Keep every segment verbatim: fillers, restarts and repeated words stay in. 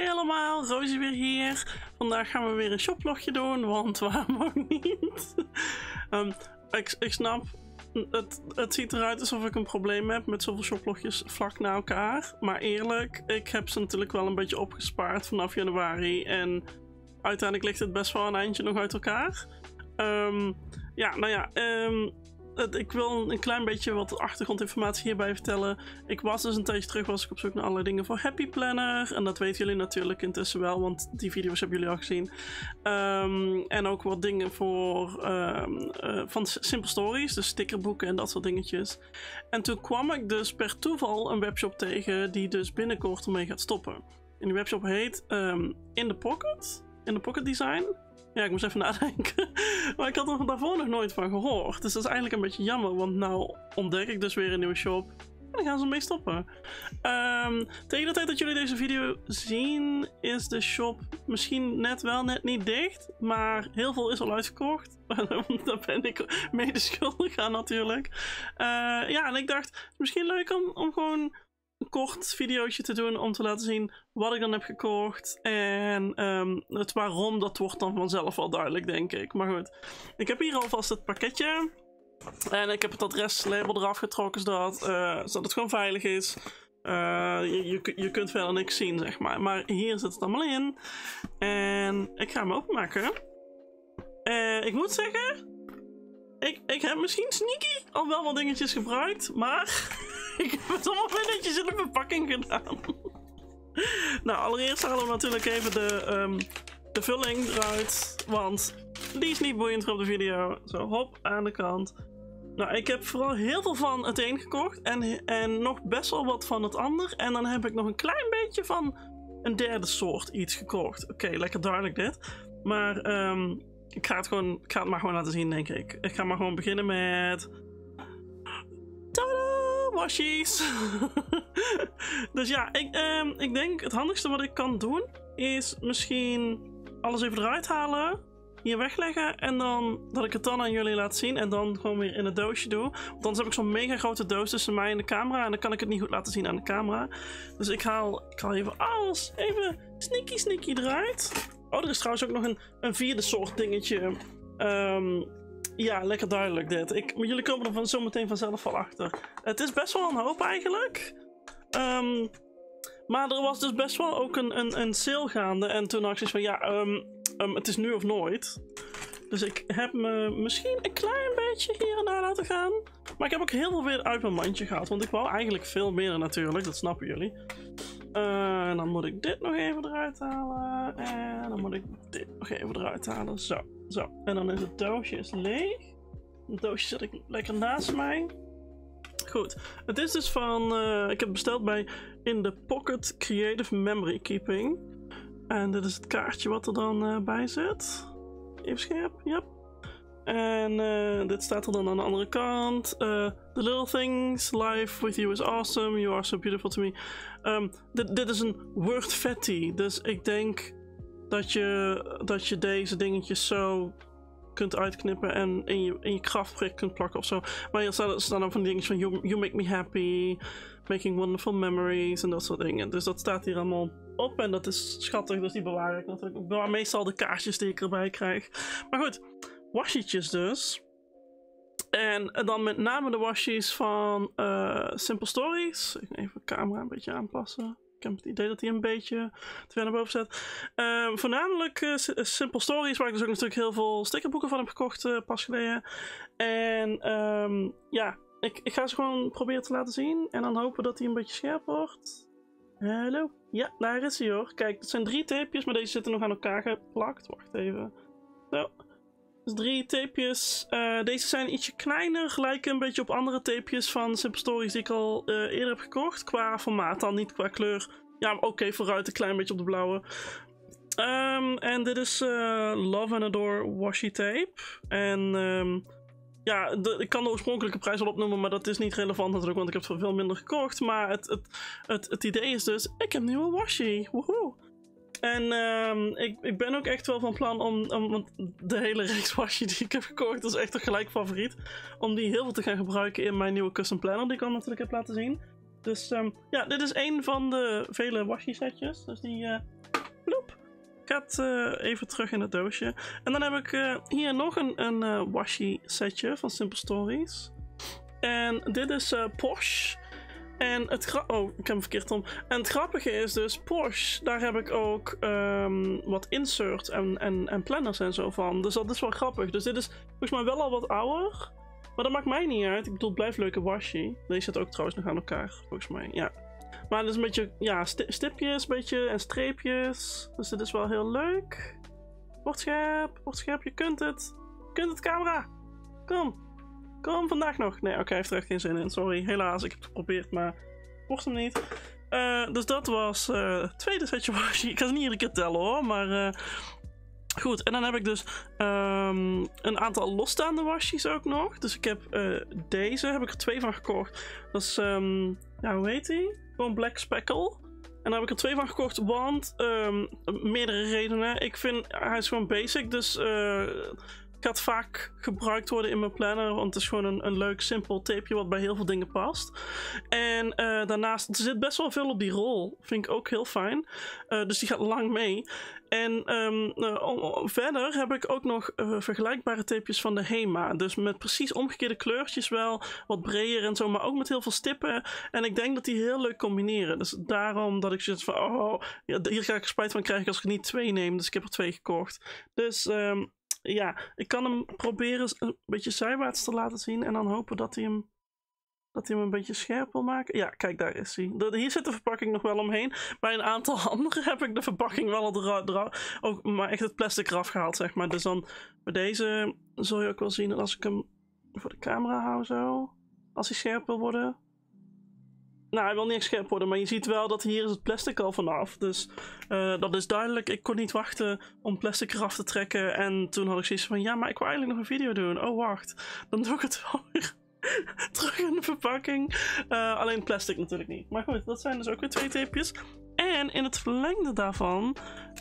helemaal, zo is hij weer hier. Vandaag gaan we weer een shoplogje doen, want waarom ook niet? um, ik, ik snap, het, het ziet eruit alsof ik een probleem heb met zoveel shoplogjes vlak na elkaar. Maar eerlijk, ik heb ze natuurlijk wel een beetje opgespaard vanaf januari. En uiteindelijk ligt het best wel een eindje nog uit elkaar. Um, ja, nou ja... Um, Ik wil een klein beetje wat achtergrondinformatie hierbij vertellen. Ik was dus een tijdje terug was ik op zoek naar allerlei dingen voor Happy Planner. En dat weten jullie natuurlijk intussen wel, want die video's hebben jullie al gezien. Um, en ook wat dingen voor, um, uh, van Simple Stories, dus stickerboeken en dat soort dingetjes. En toen kwam ik dus per toeval een webshop tegen die dus binnenkort ermee gaat stoppen. En die webshop heet um, In the Pocket, In the Pocket Design. Ja, ik moest even nadenken. Maar ik had er daarvoor nog nooit van gehoord. Dus dat is eigenlijk een beetje jammer. Want nou ontdek ik dus weer een nieuwe shop. En dan gaan ze ermee stoppen. Um, tegen de tijd dat jullie deze video zien, is de shop misschien net wel, net niet dicht. Maar heel veel is al uitverkocht. Daar ben ik mede schuldig aan natuurlijk. Uh, ja, en ik dacht, misschien leuk om, om gewoon een kort videootje te doen om te laten zien wat ik dan heb gekocht. En um, het waarom, dat wordt dan vanzelf wel duidelijk, denk ik. Maar goed, ik heb hier alvast het pakketje. En ik heb het adreslabel eraf getrokken, zodat, uh, zodat het gewoon veilig is. Uh, je, je, je kunt verder niks zien, zeg maar. Maar hier zit het allemaal in. En ik ga hem openmaken. Uh, ik moet zeggen, ik, ik heb misschien sneaky al wel wat dingetjes gebruikt, maar... Ik heb het allemaal netjes in de verpakking gedaan. Nou, allereerst halen we natuurlijk even de, um, de vulling eruit. Want die is niet boeiend voor op de video. Zo, hop, aan de kant. Nou, ik heb vooral heel veel van het een gekocht. En, en nog best wel wat van het ander. En dan heb ik nog een klein beetje van een derde soort iets gekocht. Oké, okay, lekker duidelijk dit. Maar um, ik, ga het gewoon, ik ga het maar gewoon laten zien, denk ik. Ik ga maar gewoon beginnen met... Tadaa! Washies. Dus ja, ik, um, ik denk het handigste wat ik kan doen is misschien alles even eruit halen, hier wegleggen en dan dat ik het dan aan jullie laat zien en dan gewoon weer in het doosje doe. Want anders heb ik zo'n mega grote doos tussen mij en de camera en dan kan ik het niet goed laten zien aan de camera. Dus ik haal, ik haal even alles even sneaky sneaky eruit. Oh, er is trouwens ook nog een, een vierde soort dingetje. Um, Ja, lekker duidelijk dit. Ik, jullie komen er van zo meteen vanzelf wel achter. Het is best wel een hoop eigenlijk. Um, maar er was dus best wel ook een, een, een sale gaande. En toen dacht ik van ja, um, um, het is nu of nooit. Dus ik heb me misschien een klein beetje hier en daar laten gaan. Maar ik heb ook heel veel weer uit mijn mandje gehaald. Want ik wou eigenlijk veel meer natuurlijk, dat snappen jullie. Uh, en dan moet ik dit nog even eruit halen. En dan moet ik dit nog even eruit halen. Zo. Zo, en dan is het doosje is leeg. Het doosje zet ik lekker naast mij. Goed, het is dus van... Uh, ik heb het besteld bij In the Pocket Creative Memory Keeping. En dit is het kaartje wat er dan uh, bij zit. Even scherp, ja. Yep. En uh, dit staat er dan aan de andere kant. Uh, The little things, life with you is awesome, you are so beautiful to me. Um, dit, dit is een Wordfetti, dus ik denk... Dat je, dat je deze dingetjes zo kunt uitknippen en in je, in je kraftproject kunt plakken ofzo. Maar hier staan, staan ook van die dingetjes van you, you make me happy, making wonderful memories en dat soort dingen. Dus dat staat hier allemaal op en dat is schattig, dus die bewaar ik natuurlijk. Ik bewaar meestal de kaartjes die ik erbij krijg. Maar goed, washietjes dus. En dan met name de washies van uh, Simple Stories. Ik ga even de camera een beetje aanpassen. Ik heb het idee dat hij een beetje te ver naar boven staat. Uh, voornamelijk uh, Simple Stories, waar ik dus ook natuurlijk heel veel stickerboeken van heb gekocht uh, pas geleden. En um, ja, ik, ik ga ze gewoon proberen te laten zien. En dan hopen dat hij een beetje scherp wordt. Hallo? Ja, daar is hij hoor. Kijk, dat zijn drie tapejes, maar deze zitten nog aan elkaar geplakt. Wacht even. Zo. Dus drie tapejes. Uh, deze zijn ietsje kleiner, lijken een beetje op andere tapejes van Simple Stories die ik al uh, eerder heb gekocht. Qua formaat dan, niet qua kleur. Ja, oké, okay, vooruit een klein beetje op de blauwe. En um, dit is uh, Love and Adore washi tape. En um, ja, de, ik kan de oorspronkelijke prijs wel opnoemen, maar dat is niet relevant natuurlijk, want ik heb het veel minder gekocht. Maar het, het, het, het idee is dus, ik heb nieuwe washi. Woehoe! En uh, ik, ik ben ook echt wel van plan om, om, want de hele reeks washi die ik heb gekocht, dat is echt een gelijk favoriet, om die heel veel te gaan gebruiken in mijn nieuwe custom planner die ik al natuurlijk heb laten zien. Dus um, ja, dit is één van de vele washi setjes, dus die uh, kat uh, even terug in het doosje. En dan heb ik uh, hier nog een, een uh, washi setje van Simple Stories. En dit is uh, Porsche. En het, oh, ik heb hem verkeerd om. En het grappige is dus, Porsche, daar heb ik ook um, wat inserts en, en, en planners en zo van. Dus dat is wel grappig. Dus dit is volgens mij wel al wat ouder. Maar dat maakt mij niet uit. Ik bedoel, blijf leuke washi. Deze zit ook trouwens nog aan elkaar, volgens mij. Ja. Maar het is een beetje, ja, sti stipjes een beetje en streepjes. Dus dit is wel heel leuk. Word scherp, word scherp. Je kunt het. Je kunt het, camera. Kom. Kom vandaag nog. Nee, oké, okay, hij heeft er echt geen zin in. Sorry, helaas. Ik heb het geprobeerd, maar mocht hem niet. Uh, dus dat was uh, het tweede setje washi. Ik ga ze niet iedere keer tellen hoor, maar... Uh, goed, en dan heb ik dus um, een aantal losstaande washi's ook nog. Dus ik heb uh, deze, heb ik er twee van gekocht. Dat is, um, ja, hoe heet die? Gewoon Black Speckle. En daar heb ik er twee van gekocht, want um, meerdere redenen. Ik vind, hij is gewoon basic, dus... Uh, gaat vaak gebruikt worden in mijn planner, want het is gewoon een, een leuk, simpel tapeje wat bij heel veel dingen past. En uh, daarnaast, er zit best wel veel op die rol. Vind ik ook heel fijn. Uh, dus die gaat lang mee. En um, uh, verder heb ik ook nog uh, vergelijkbare tapejes van de Hema. Dus met precies omgekeerde kleurtjes wel, wat breder en zo, maar ook met heel veel stippen. En ik denk dat die heel leuk combineren. Dus daarom dat ik zoiets van, oh, hier ga ik er spijt van krijgen als ik er niet twee neem. Dus ik heb er twee gekocht. Dus... Um, ja, ik kan hem proberen een beetje zijwaarts te laten zien. En dan hopen dat hij hem, dat hij hem een beetje scherp wil maken. Ja, kijk, daar is hij. De, hier zit de verpakking nog wel omheen. Bij een aantal anderen heb ik de verpakking wel al ook, maar echt het plastic eraf gehaald, zeg maar. Dus dan bij deze zul je ook wel zien dat als ik hem voor de camera hou zo. Als hij scherp wil worden. Nou, hij wil niet echt scherp worden, maar je ziet wel dat hier is het plastic al vanaf. Dus uh, dat is duidelijk. Ik kon niet wachten om plastic eraf te trekken. En toen had ik zoiets van, ja, maar ik wil eigenlijk nog een video doen. Oh, wacht. Dan doe ik het wel weer terug in de verpakking. Uh, alleen plastic natuurlijk niet. Maar goed, dat zijn dus ook weer twee tapejes. En in het verlengde daarvan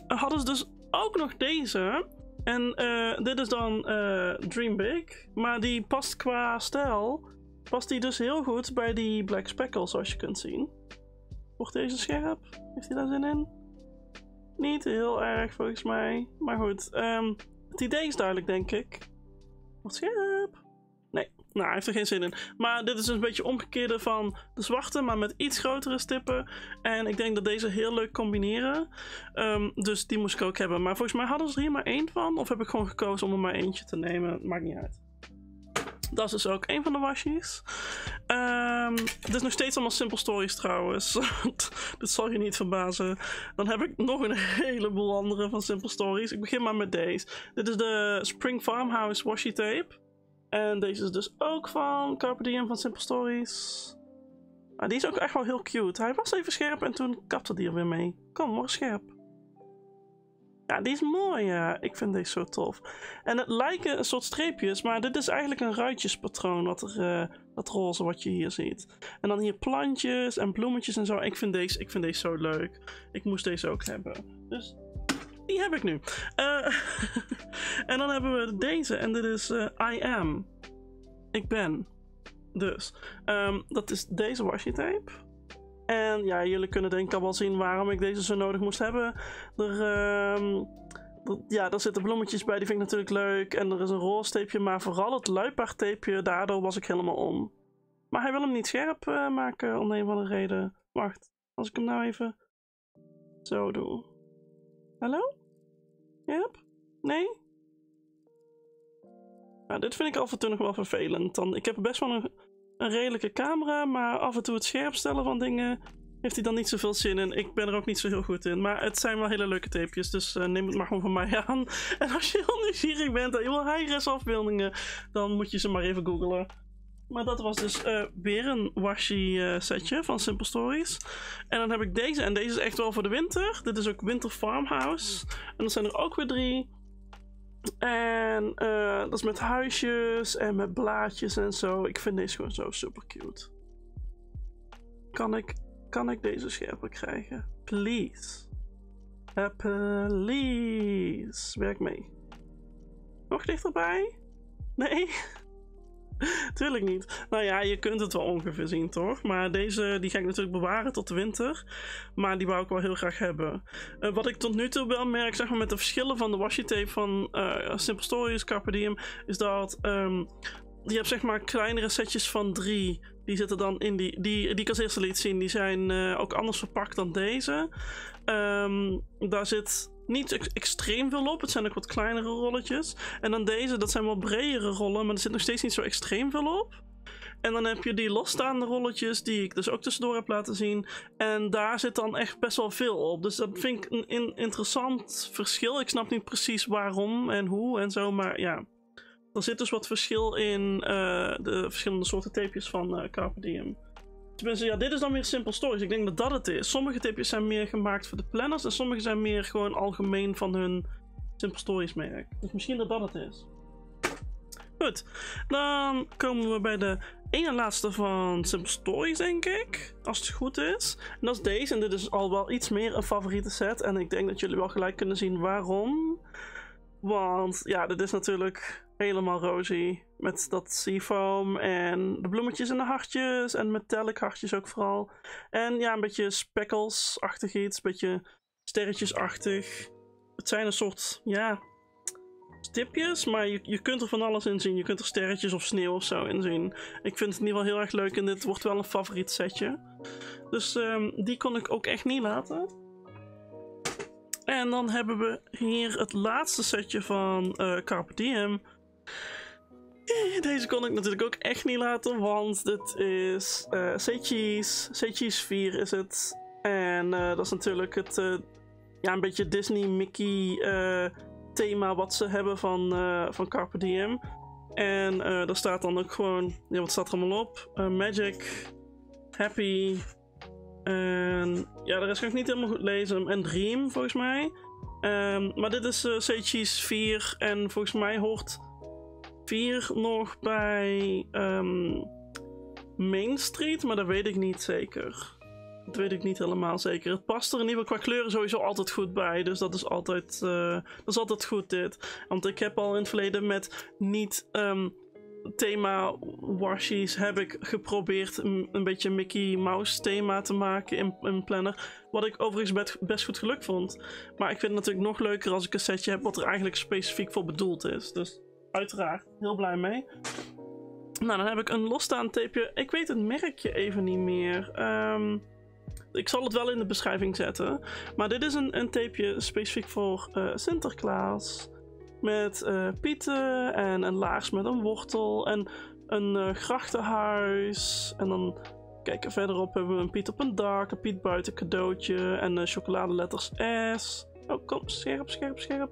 hadden ze dus ook nog deze. En uh, dit is dan uh, Dream Big. Maar die past qua stijl... past die dus heel goed bij die Black Speckle, zoals je kunt zien. Wordt deze scherp? Heeft hij daar zin in? Niet heel erg, volgens mij. Maar goed, um, het idee is duidelijk, denk ik. Wordt scherp? Nee, nou, hij heeft er geen zin in. Maar dit is dus een beetje omgekeerde van de zwarte, maar met iets grotere stippen. En ik denk dat deze heel leuk combineren. Um, dus die moest ik ook hebben. Maar volgens mij hadden ze er hier maar één van. Of heb ik gewoon gekozen om er maar eentje te nemen? Maakt niet uit. Dat is dus ook een van de washies. Um, het is nog steeds allemaal Simple Stories trouwens. Dit zal je niet verbazen. Dan heb ik nog een heleboel andere van Simple Stories. Ik begin maar met deze. Dit is de Spring Farmhouse washi tape. En deze is dus ook van Carpe Diem van Simple Stories. Ah, die is ook echt wel heel cute. Hij was even scherp en toen kapte die er weer mee. Kom, word scherp. Ja, die is mooi, ja. Ik vind deze zo tof. En het lijken een soort streepjes, maar dit is eigenlijk een ruitjespatroon, wat er, uh, dat roze wat je hier ziet. En dan hier plantjes en bloemetjes en zo. Ik vind deze, ik vind deze zo leuk. Ik moest deze ook hebben. Dus die heb ik nu. Uh, en dan hebben we deze. En dit is uh, I am. Ik ben. Dus. Um, dat is deze washi tape. En ja, jullie kunnen denk ik al wel zien waarom ik deze zo nodig moest hebben. Er, um, er, ja, daar zitten bloemetjes bij, die vind ik natuurlijk leuk. En er is een roze tapeje, maar vooral het luipaardtapeje, daardoor was ik helemaal om. Maar hij wil hem niet scherp uh, maken, om een van de reden. Wacht, als ik hem nou even zo doe. Hallo? Scherp? Nee? Nou, dit vind ik af en toe nog wel vervelend. Dan, ik heb best wel een... een redelijke camera, maar af en toe het scherp stellen van dingen heeft hij dan niet zoveel zin in. Ik ben er ook niet zo heel goed in, maar het zijn wel hele leuke tapejes, dus uh, neem het maar gewoon van mij aan. En als je heel nieuwsgierig bent en je wil high-res afbeeldingen, dan moet je ze maar even googlen. Maar dat was dus uh, weer een washi uh, setje van Simple Stories. En dan heb ik deze, en deze is echt wel voor de winter. Dit is ook Winter Farmhouse. En dan zijn er ook weer drie. En uh, dat is met huisjes en met blaadjes en zo. Ik vind deze gewoon zo super cute. Kan ik, kan ik deze scherper krijgen? Please. Uh, please. Werk mee. Nog dichterbij? Nee? Tuurlijk niet. Nou ja, je kunt het wel ongeveer zien, toch? Maar deze die ga ik natuurlijk bewaren tot de winter. Maar die wou ik wel heel graag hebben. Uh, wat ik tot nu toe wel merk, zeg maar, met de verschillen van de washi tape van uh, Simple Stories, Carpe Diem, is dat um, je hebt, zeg maar, kleinere setjes van drie. Die zitten dan in die, die, die ik als eerste liet zien. Die zijn uh, ook anders verpakt dan deze. Um, daar zit niet ex extreem veel op. Het zijn ook wat kleinere rolletjes. En dan deze, dat zijn wel bredere rollen. Maar er zit nog steeds niet zo extreem veel op. En dan heb je die losstaande rolletjes, die ik dus ook tussendoor heb laten zien. En daar zit dan echt best wel veel op. Dus dat vind ik een in interessant verschil. Ik snap niet precies waarom en hoe en zo. Maar ja, er zit dus wat verschil in uh, de verschillende soorten tapejes van uh, Carpe Diem. Tenminste, ja, dit is dan weer Simple Stories. Ik denk dat dat het is. Sommige tapejes zijn meer gemaakt voor de planners. En sommige zijn meer gewoon algemeen van hun Simple Stories merk. Dus misschien dat dat het is. Goed. Dan komen we bij de ene laatste van Simple Stories, denk ik. Als het goed is. En dat is deze. En dit is al wel iets meer een favoriete set. En ik denk dat jullie wel gelijk kunnen zien waarom. Want ja, dit is natuurlijk helemaal rosy. Met dat seafoam en de bloemetjes en de hartjes. En metallic hartjes ook vooral. En ja, een beetje speckles-achtig iets. Een beetje sterretjes-achtig. Het zijn een soort, ja, stipjes. Maar je, je kunt er van alles in zien. Je kunt er sterretjes of sneeuw of zo in zien. Ik vind het in ieder geval heel erg leuk. En dit wordt wel een favoriet setje. Dus um, die kon ik ook echt niet laten. En dan hebben we hier het laatste setje van uh, Carpe Diem. Deze kon ik natuurlijk ook echt niet laten, want dit is uh, Seichi's. Seichi's vier is het. En uh, dat is natuurlijk het uh, ja, een beetje Disney-Mickey uh, thema wat ze hebben van, uh, van Carpe Diem. En uh, daar staat dan ook gewoon, ja, wat staat er allemaal op? Uh, Magic, Happy. En ja, de rest kan ik niet helemaal goed lezen. En Dream, volgens mij. Um, maar dit is uh, Seichi's vier. En volgens mij hoort vier nog bij um, Main Street. Maar dat weet ik niet zeker. Dat weet ik niet helemaal zeker. Het past er in ieder geval qua kleuren sowieso altijd goed bij. Dus dat is altijd, uh, dat is altijd goed, dit. Want ik heb al in het verleden met niet... Um, thema washies heb ik geprobeerd een, een beetje Mickey Mouse thema te maken in een planner. Wat ik overigens best goed gelukt vond. Maar ik vind het natuurlijk nog leuker als ik een setje heb wat er eigenlijk specifiek voor bedoeld is. Dus uiteraard, heel blij mee. Nou, dan heb ik een losstaand tapeje. Ik weet het merkje even niet meer. Um, ik zal het wel in de beschrijving zetten. Maar dit is een, een tapeje specifiek voor uh, Sinterklaas. Met uh, pieten en een laars met een wortel en een uh, grachtenhuis. En dan kijken verderop hebben we een piet op een dak, een piet buiten cadeautje en uh, chocoladeletters S. Oh, kom, scherp, scherp, scherp.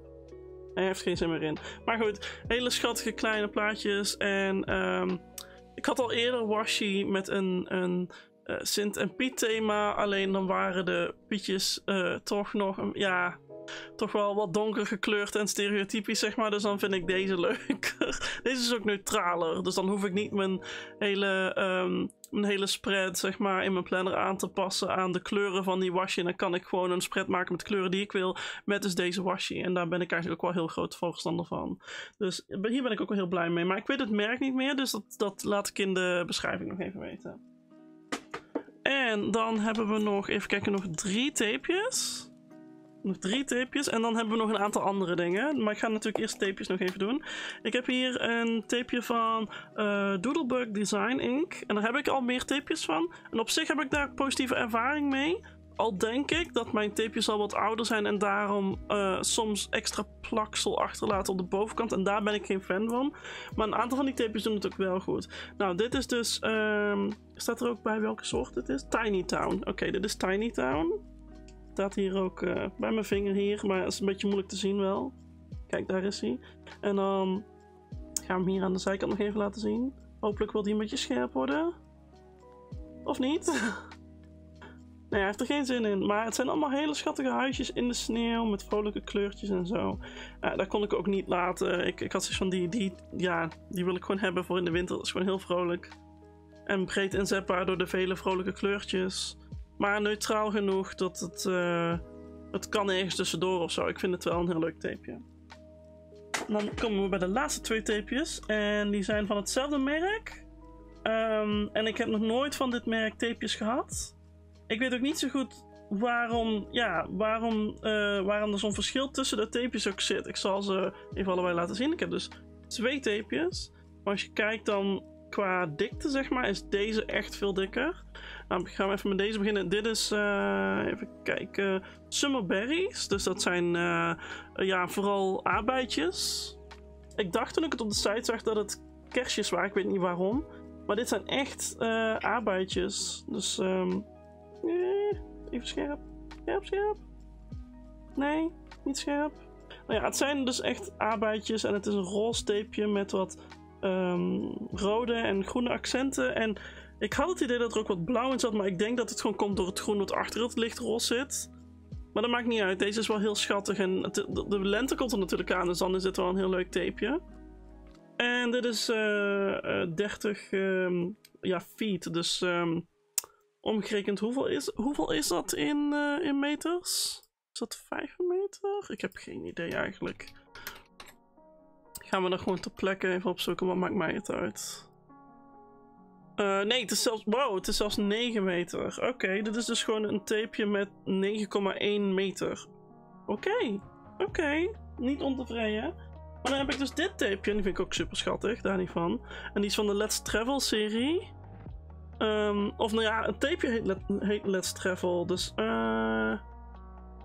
Hij heeft geen zin meer in. Maar goed, hele schattige kleine plaatjes. En um, ik had al eerder washi met een, een uh, Sint en Piet thema. Alleen dan waren de pietjes uh, toch nog, um, ja... toch wel wat donker gekleurd en stereotypisch, zeg maar. Dus dan vind ik deze leuker. Deze is ook neutraler. Dus dan hoef ik niet mijn hele, um, mijn hele spread, zeg maar, in mijn planner aan te passen aan de kleuren van die washi. En dan kan ik gewoon een spread maken met de kleuren die ik wil. Met dus deze washi. En daar ben ik eigenlijk ook wel heel groot voorstander van. Dus hier ben ik ook wel heel blij mee. Maar ik weet het merk niet meer. Dus dat, dat laat ik in de beschrijving nog even weten. En dan hebben we nog, even kijken, nog drie tapejes. Nog drie tapejes en dan hebben we nog een aantal andere dingen. Maar ik ga natuurlijk eerst tapejes nog even doen. Ik heb hier een tapeje van uh, Doodlebug Design incorporated. En daar heb ik al meer tapejes van. En op zich heb ik daar positieve ervaring mee. Al denk ik dat mijn tapejes al wat ouder zijn en daarom uh, soms extra plaksel achterlaten op de bovenkant. En daar ben ik geen fan van. Maar een aantal van die tapejes doen het ook wel goed. Nou, dit is dus... Um, staat er ook bij welke soort het is? Tiny Town. Oké, okay, dit is Tiny Town. Staat hier ook uh, bij mijn vinger hier, maar het is een beetje moeilijk te zien wel. Kijk, daar is hij. En dan um, gaan we hem hier aan de zijkant nog even laten zien. Hopelijk wil hij een beetje scherp worden. Of niet? Nee, hij heeft er geen zin in. Maar het zijn allemaal hele schattige huisjes in de sneeuw met vrolijke kleurtjes en zo. Uh, dat kon ik ook niet laten. Ik, ik had zoiets van die, die, ja, die wil ik gewoon hebben voor in de winter. Dat is gewoon heel vrolijk. En breed inzetbaar door de vele vrolijke kleurtjes. Maar neutraal genoeg dat het, uh, het kan ergens tussendoor of zo. Ik vind het wel een heel leuk tapeje. En dan komen we bij de laatste twee tapejes. En die zijn van hetzelfde merk. Um, en ik heb nog nooit van dit merk tapejes gehad. Ik weet ook niet zo goed waarom, ja, waarom, uh, waarom er zo'n verschil tussen de tapejes ook zit. Ik zal ze even allebei laten zien. Ik heb dus twee tapejes. Maar als je kijkt dan qua dikte, zeg maar, is deze echt veel dikker. Nou, gaan we even met deze beginnen. Dit is, uh, even kijken, Summerberries. Dus dat zijn uh, ja, vooral aardbeidjes. Ik dacht toen ik het op de site zag dat het kerstjes waren. Ik weet niet waarom. Maar dit zijn echt uh, aardbeidjes. Dus, um, eh, even scherp. Scherp, scherp. Nee, niet scherp. Nou ja, het zijn dus echt aardbeidjes. En het is een roze tapeje met wat um, rode en groene accenten. En ik had het idee dat er ook wat blauw in zat. Maar ik denk dat het gewoon komt door het groen dat achter het lichtroze zit. Maar dat maakt niet uit. Deze is wel heel schattig. En het, de, de lente komt er natuurlijk aan. Dus dan is dit wel een heel leuk tapeje. En dit is uh, uh, dertig um, ja, feet. Dus um, omgerekend, hoeveel is, hoeveel is dat in, uh, in meters? Is dat vijf meter? Ik heb geen idee eigenlijk. Gaan we dan gewoon ter plekke even opzoeken. Wat maakt mij het uit? Uh, nee, het is zelfs, wow, het is zelfs negen meter. Oké, okay, dit is dus gewoon een tapeje met negen komma één meter. Oké, okay, oké. Okay. Niet ontevreden. Maar dan heb ik dus dit tapeje. En die vind ik ook super schattig. Daar niet van. En die is van de Let's Travel serie. Um, of nou ja, een tapeje heet, let, heet Let's Travel. Dus eh... Uh,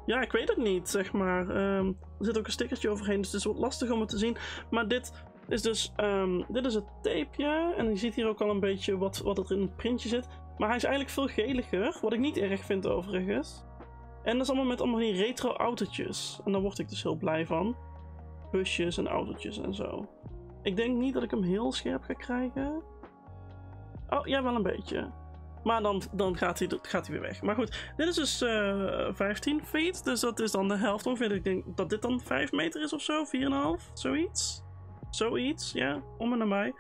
ja, ik weet het niet, zeg maar. Um, er zit ook een stickertje overheen. Dus het is wat lastig om het te zien. Maar dit... is dus, um, dit is het tapeje. En je ziet hier ook al een beetje wat, wat er in het printje zit. Maar hij is eigenlijk veel geliger. Wat ik niet erg vind overigens. En dat is allemaal met allemaal die retro autootjes. En daar word ik dus heel blij van. Busjes en autootjes en zo. Ik denk niet dat ik hem heel scherp ga krijgen. Oh, ja, wel een beetje. Maar dan, dan gaat, hij, gaat hij weer weg. Maar goed, dit is dus uh, vijftien feet. Dus dat is dan de helft ongeveer. Ik denk dat dit dan vijf meter is of zo. vier komma vijf, zoiets. Zoiets, ja, yeah, om en nabij.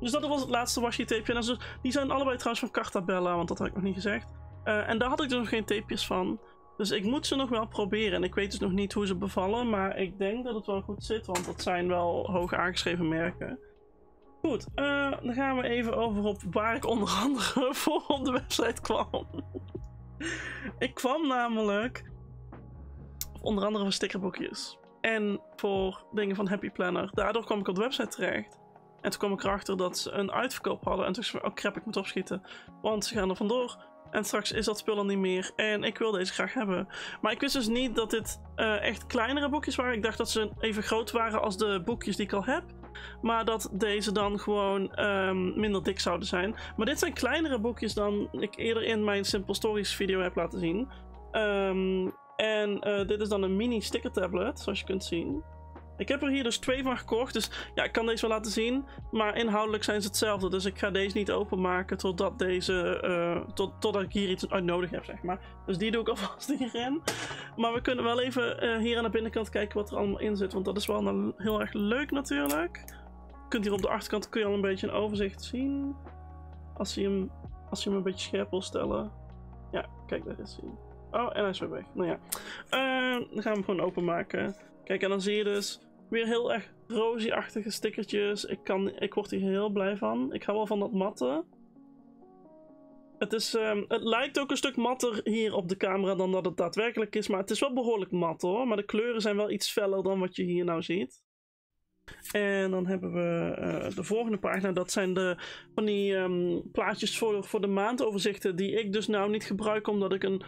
Dus dat was het laatste washi tapeje. En dus, die zijn allebei trouwens van Carta Bella, want dat had ik nog niet gezegd. Uh, en daar had ik dus nog geen tapejes van. Dus ik moet ze nog wel proberen. En ik weet dus nog niet hoe ze bevallen, maar ik denk dat het wel goed zit, want dat zijn wel hoog aangeschreven merken. Goed, uh, dan gaan we even over op waar ik onder andere voor op de website kwam. Ik kwam namelijk onder andere voor stickerboekjes. En voor dingen van Happy Planner. Daardoor kwam ik op de website terecht. En toen kwam ik erachter dat ze een uitverkoop hadden. En toen dacht ik, oh crap, ik moet opschieten. Want ze gaan er vandoor. En straks is dat spul al niet meer. En ik wil deze graag hebben. Maar ik wist dus niet dat dit uh, echt kleinere boekjes waren. Ik dacht dat ze even groot waren als de boekjes die ik al heb. Maar dat deze dan gewoon um, minder dik zouden zijn. Maar dit zijn kleinere boekjes dan ik eerder in mijn Simple Stories video heb laten zien. Ehm... Um, En uh, dit is dan een mini sticker tablet, zoals je kunt zien. Ik heb er hier dus twee van gekocht, dus ja, ik kan deze wel laten zien. Maar inhoudelijk zijn ze hetzelfde, dus ik ga deze niet openmaken totdat, deze, uh, tot, totdat ik hier iets uit nodig heb, zeg maar. Dus die doe ik alvast hierin. Maar we kunnen wel even uh, hier aan de binnenkant kijken wat er allemaal in zit, want dat is wel heel erg leuk natuurlijk. Je kunt hier op de achterkant kun je al een beetje een overzicht zien. Als je hem, als je hem een beetje scherp wil stellen. Ja, kijk, daar is hij. Oh, en hij is weer weg. Nou ja. Uh, dan gaan we hem gewoon openmaken. Kijk, en dan zie je dus weer heel erg rosie-achtige stickertjes. Ik, kan, ik word hier heel blij van. Ik hou wel van dat matte. Het, is, um, het lijkt ook een stuk matter hier op de camera dan dat het daadwerkelijk is. Maar het is wel behoorlijk mat hoor. Maar de kleuren zijn wel iets feller dan wat je hier nou ziet. En dan hebben we uh, de volgende pagina. Dat zijn de, van die um, plaatjes voor, voor de maandoverzichten. Die ik dus nou niet gebruik omdat ik een...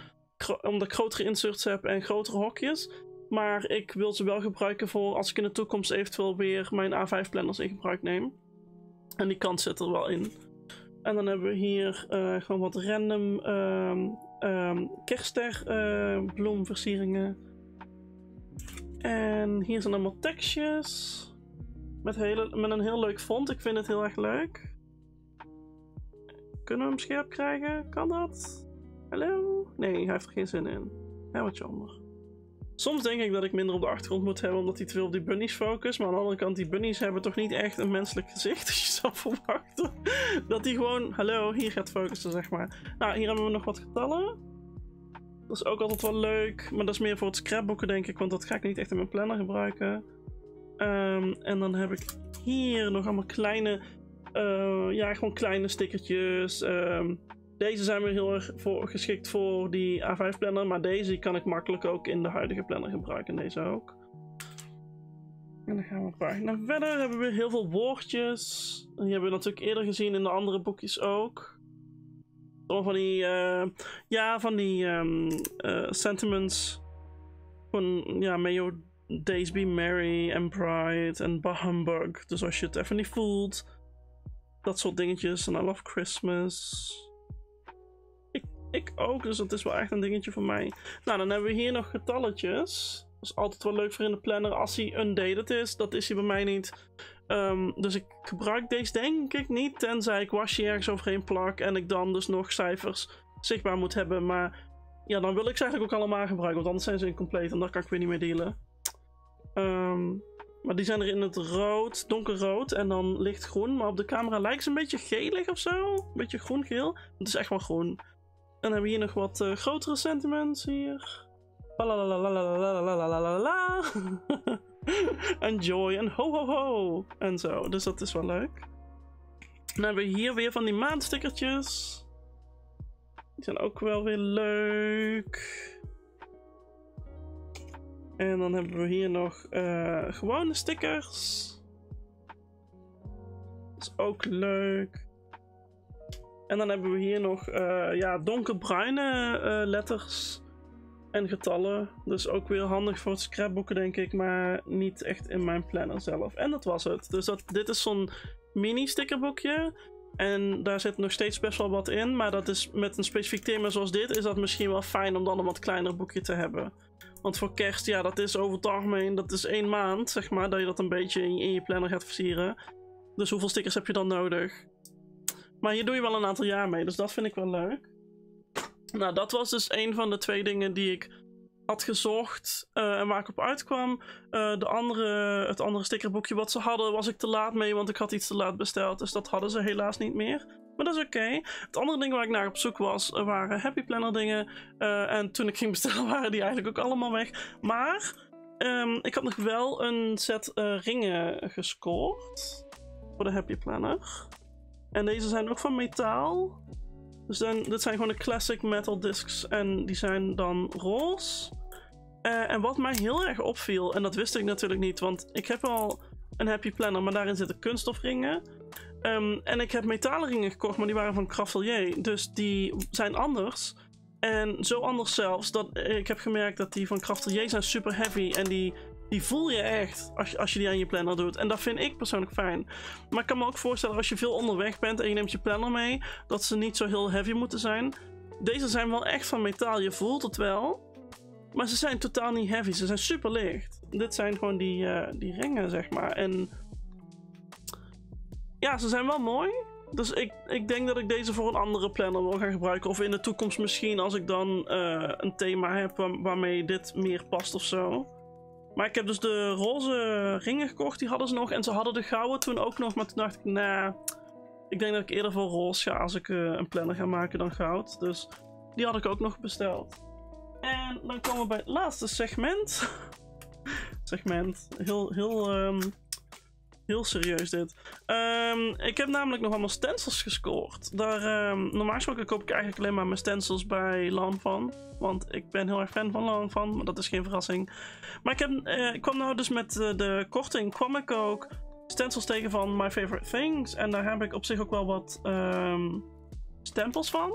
omdat ik grotere inserts heb en grotere hokjes. Maar ik wil ze wel gebruiken voor als ik in de toekomst eventueel weer mijn A vijf planners in gebruik neem. En die kant zit er wel in. En dan hebben we hier uh, gewoon wat random um, um, kerstster uh, bloemversieringen. En hier zijn allemaal tekstjes. Met, hele, met een heel leuk font. Ik vind het heel erg leuk. Kunnen we hem scherp krijgen? Kan dat? Hallo? Nee, hij heeft er geen zin in. Ja, wat jammer. Soms denk ik dat ik minder op de achtergrond moet hebben, omdat hij te veel op die bunnies focust. Maar aan de andere kant, die bunnies hebben toch niet echt een menselijk gezicht. Dus je zou verwachten dat hij gewoon, hallo, hier gaat focussen, zeg maar. Nou, hier hebben we nog wat getallen. Dat is ook altijd wel leuk. Maar dat is meer voor het scrapboeken, denk ik, want dat ga ik niet echt in mijn planner gebruiken. Um, en dan heb ik hier nog allemaal kleine, uh, ja, gewoon kleine stickertjes. Um, deze zijn weer heel erg voor, geschikt voor die A vijf planner, maar deze kan ik makkelijk ook in de huidige planner gebruiken. Deze ook. En dan gaan we een pagina verder. Hebben we heel veel woordjes. Die hebben we natuurlijk eerder gezien in de andere boekjes ook. Van die, uh, ja, van die um, uh, sentiments. Van, ja, may your days be merry and bright and bah humbug. Dus als je het even niet voelt. Dat soort dingetjes. En I love Christmas. Ik, ik ook, dus dat is wel echt een dingetje voor mij. Nou, dan hebben we hier nog getalletjes. Dat is altijd wel leuk voor in de planner. Als hij undated is, dat is hij bij mij niet. Um, dus ik gebruik deze denk ik niet. Tenzij ik washi ergens overheen plak. En ik dan dus nog cijfers zichtbaar moet hebben. Maar ja, dan wil ik ze eigenlijk ook allemaal gebruiken. Want anders zijn ze incompleet. En daar kan ik weer niet mee dealen. Um, maar die zijn er in het rood. Donkerrood. En dan lichtgroen. Maar op de camera lijkt ze een beetje gelig of zo. Een beetje groen-geel. Het is echt wel groen. En dan hebben we hier nog wat uh, grotere sentiments hier. Balalalalalalalala. En joy en ho ho ho. En zo. Dus dat is wel leuk. Dan hebben we hier weer van die maandstickertjes. Die zijn ook wel weer leuk. En dan hebben we hier nog uh, gewone stickers. Dat is ook leuk. En dan hebben we hier nog uh, ja, donkerbruine uh, letters. En getallen, dus ook weer handig voor het scrapboeken denk ik, maar niet echt in mijn planner zelf. En dat was het. Dus dat, dit is zo'n mini stickerboekje en daar zit nog steeds best wel wat in, maar dat is met een specifiek thema zoals dit is dat misschien wel fijn om dan een wat kleiner boekje te hebben. Want voor kerst, ja, dat is over het algemeen, dat is één maand zeg maar, dat je dat een beetje in je, in je planner gaat versieren. Dus hoeveel stickers heb je dan nodig? Maar hier doe je wel een aantal jaar mee, dus dat vind ik wel leuk. Nou, dat was dus een van de twee dingen die ik had gezocht uh, en waar ik op uitkwam. Uh, de andere, het andere stickerboekje wat ze hadden was ik te laat mee, want ik had iets te laat besteld. Dus dat hadden ze helaas niet meer. Maar dat is oké. Okay. Het andere ding waar ik naar op zoek was, uh, waren Happy Planner dingen. Uh, en toen ik ging bestellen waren die eigenlijk ook allemaal weg. Maar um, ik had nog wel een set uh, ringen gescoord voor de Happy Planner. En deze zijn ook van metaal. Dus dan, dit zijn gewoon de classic metal discs en die zijn dan roze. Uh, en wat mij heel erg opviel, en dat wist ik natuurlijk niet, want ik heb al een Happy Planner, maar daarin zitten kunststofringen. Um, en ik heb metalen ringen gekocht, maar die waren van Craftelier, dus die zijn anders. En zo anders zelfs, dat ik heb gemerkt dat die van Craftelier zijn super heavy en die... Die voel je echt als je, als je die aan je planner doet. En dat vind ik persoonlijk fijn. Maar ik kan me ook voorstellen als je veel onderweg bent en je neemt je planner mee. Dat ze niet zo heel heavy moeten zijn. Deze zijn wel echt van metaal. Je voelt het wel. Maar ze zijn totaal niet heavy. Ze zijn super licht. Dit zijn gewoon die, uh, die ringen zeg maar. En ja, ze zijn wel mooi. Dus ik, ik denk dat ik deze voor een andere planner wil gaan gebruiken. Of in de toekomst misschien als ik dan uh, een thema heb waar, waarmee dit meer past of zo. Maar ik heb dus de roze ringen gekocht, die hadden ze nog. En ze hadden de gouden toen ook nog. Maar toen dacht ik, nah, ik denk dat ik eerder voor roze ga als ik uh, een planner ga maken dan goud. Dus die had ik ook nog besteld. En dan komen we bij het laatste segment. segment, heel, heel, um, heel serieus dit. Um, ik heb namelijk nog allemaal stencils gescoord. Daar, um, normaal gesproken koop ik eigenlijk alleen maar mijn stencils bij Lawn Fawn. Want ik ben heel erg fan van Lawn Fawn, maar dat is geen verrassing. Maar ik, heb, eh, ik kwam nou dus met uh, de korting, kwam ik ook stencils tegen van My Favorite Things. En daar heb ik op zich ook wel wat um, stempels van.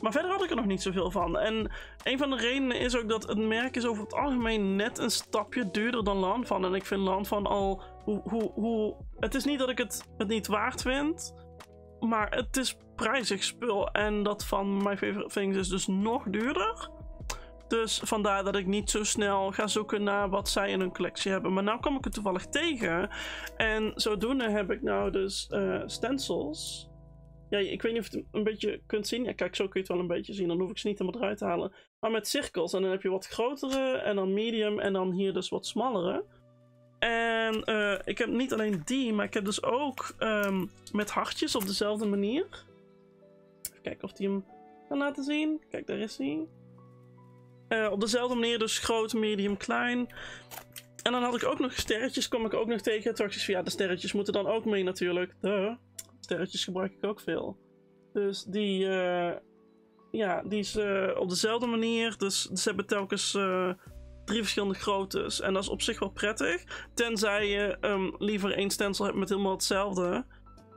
Maar verder had ik er nog niet zoveel van. En een van de redenen is ook dat het merk is over het algemeen net een stapje duurder dan Lawn Fawn. En ik vind Lawn Fawn al... Hoe, hoe, hoe... Het is niet dat ik het, het niet waard vind... Maar het is prijzig spul. En dat van My Favorite Things is dus nog duurder. Dus vandaar dat ik niet zo snel ga zoeken naar wat zij in hun collectie hebben. Maar nou kwam ik het toevallig tegen. En zodoende heb ik nou dus uh, stencils. Ja, ik weet niet of je het een beetje kunt zien. Ja, kijk, zo kun je het wel een beetje zien. Dan hoef ik ze niet helemaal eruit te halen. Maar met cirkels. En dan heb je wat grotere. En dan medium. En dan hier dus wat smallere. En uh, ik heb niet alleen die, maar ik heb dus ook um, met hartjes op dezelfde manier. Even kijken of die hem kan laten zien. Kijk, daar is hij. Uh, op dezelfde manier dus groot, medium, klein. En dan had ik ook nog sterretjes, kwam ik ook nog tegen. Toen dacht ik van ja, de sterretjes moeten dan ook mee natuurlijk. Duh. Sterretjes gebruik ik ook veel. Dus die, uh, ja, die is uh, op dezelfde manier. Dus ze hebben telkens uh, drie verschillende groottes. En dat is op zich wel prettig. Tenzij je um, liever één stencil hebt met helemaal hetzelfde.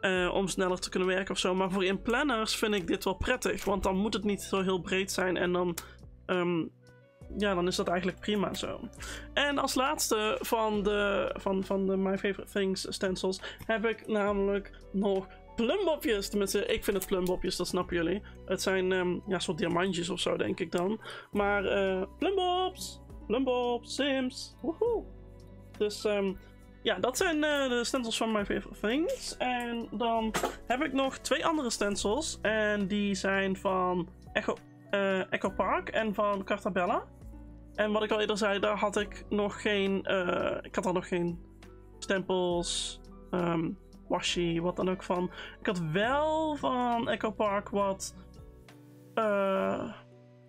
Uh, om sneller te kunnen werken of zo. Maar voor in planners vind ik dit wel prettig. Want dan moet het niet zo heel breed zijn. En dan... Um, Ja, dan is dat eigenlijk prima zo. En als laatste van de, van, van de My Favorite Things stencils heb ik namelijk nog plumbopjes. Tenminste, ik vind het plumbopjes, dat snappen jullie. Het zijn um, ja, soort diamantjes of zo, denk ik dan. Maar uh, plumbops, plumbops, sims, woehoe. Dus um, ja, dat zijn uh, de stencils van My Favorite Things. En dan heb ik nog twee andere stencils. En die zijn van Echo, uh, Echo Park en van Carta Bella. En wat ik al eerder zei, daar had ik nog geen, uh, ik had daar nog geen stempels, um, washi, wat dan ook van. Ik had wel van Echo Park wat, uh,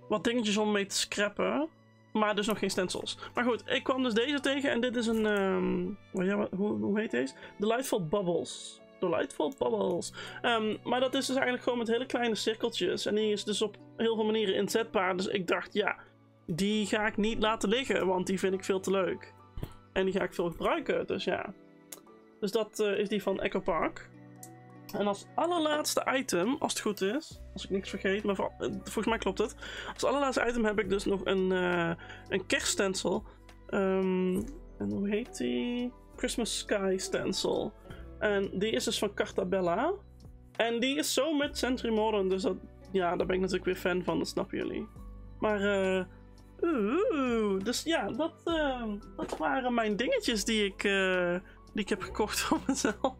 wat dingetjes om mee te scrappen, maar dus nog geen stencils. Maar goed, ik kwam dus deze tegen en dit is een, um, hoe, hoe heet deze? Delightful Bubbles. Delightful Bubbles. Um, maar dat is dus eigenlijk gewoon met hele kleine cirkeltjes. En die is dus op heel veel manieren inzetbaar. Dus ik dacht, ja, die ga ik niet laten liggen, want die vind ik veel te leuk. En die ga ik veel gebruiken, dus ja. Dus dat uh, is die van Echo Park. En als allerlaatste item, als het goed is, als ik niks vergeet, maar vol volgens mij klopt het. Als allerlaatste item heb ik dus nog een, uh, een kerststencil. Um, en hoe heet die? Christmas Sky stencil. En die is dus van Carta Bella. En die is zo met Century Modern, dus dat, ja, daar ben ik natuurlijk weer fan van, dat snappen jullie. Maar, uh, oeh, dus ja, dat, uh, dat waren mijn dingetjes die ik, uh, die ik heb gekocht voor mezelf.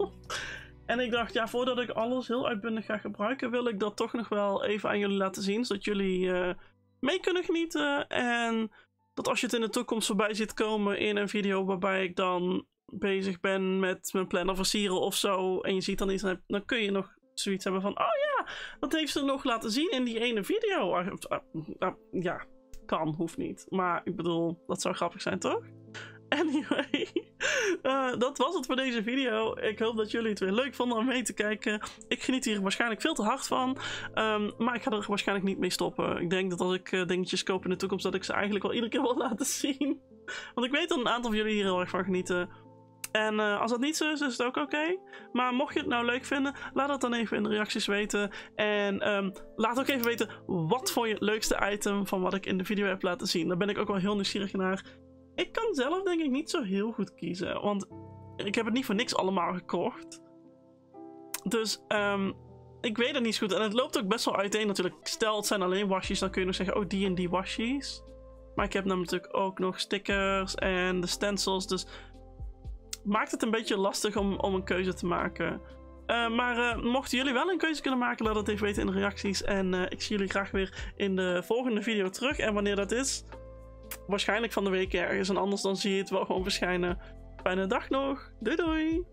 En ik dacht, ja, voordat ik alles heel uitbundig ga gebruiken, wil ik dat toch nog wel even aan jullie laten zien, zodat jullie uh, mee kunnen genieten. En dat als je het in de toekomst voorbij ziet komen in een video waarbij ik dan bezig ben met mijn planner versieren of zo, en je ziet dan iets, dan kun je nog zoiets hebben van, oh ja, dat heeft ze nog laten zien in die ene video. Ja, kan, hoeft niet. Maar ik bedoel, dat zou grappig zijn, toch? Anyway, uh, dat was het voor deze video. Ik hoop dat jullie het weer leuk vonden om mee te kijken. Ik geniet hier waarschijnlijk veel te hard van. Um, maar ik ga er waarschijnlijk niet mee stoppen. Ik denk dat als ik uh, dingetjes koop in de toekomst, dat ik ze eigenlijk wel iedere keer wil laten zien. Want ik weet dat een aantal van jullie hier heel erg van genieten. En uh, als dat niet zo is, is het ook oké. Okay. Maar mocht je het nou leuk vinden, laat dat dan even in de reacties weten. En um, laat ook even weten, wat vond je het leukste item van wat ik in de video heb laten zien. Daar ben ik ook wel heel nieuwsgierig naar. Ik kan zelf denk ik niet zo heel goed kiezen. Want ik heb het niet voor niks allemaal gekocht. Dus um, ik weet het niet zo goed. En het loopt ook best wel uiteen natuurlijk. Stel het zijn alleen washies, dan kun je nog zeggen, oh die en die washies. Maar ik heb dan natuurlijk ook nog stickers en de stencils. Dus... maakt het een beetje lastig om, om een keuze te maken. Uh, maar uh, mochten jullie wel een keuze kunnen maken, laat het even weten in de reacties. En uh, ik zie jullie graag weer in de volgende video terug. En wanneer dat is, waarschijnlijk van de week ergens. En anders dan zie je het wel gewoon verschijnen. Fijne dag nog. Doei doei!